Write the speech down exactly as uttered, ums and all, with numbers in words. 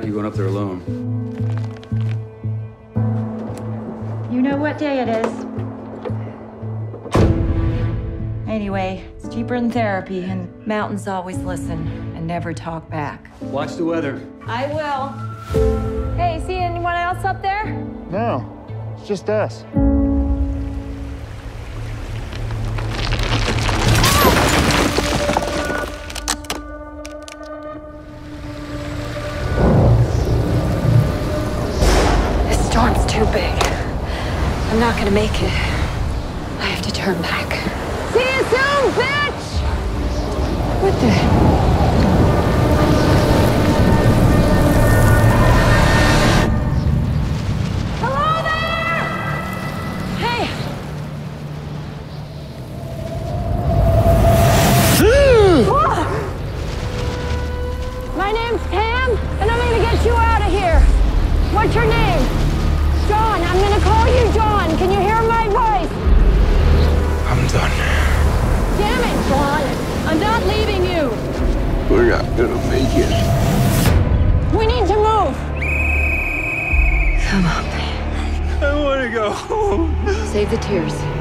like you going up there alone. You know what day it is. Anyway, it's cheaper than therapy, and mountains always listen and never talk back. Watch the weather. I will. Hey, see anyone else up there? No, it's just us. Too big. I'm not gonna make it. I have to turn back. See you soon, bitch! What the? Hello there! Hey! Whoa. My name's Pam, and I'm gonna get you out of here. What's your name? John, I'm gonna call you John. Can you hear my voice? I'm done. Damn it, John. I'm not leaving you. We're not gonna make it. We need to move. Come on, man. I wanna go home. Save the tears.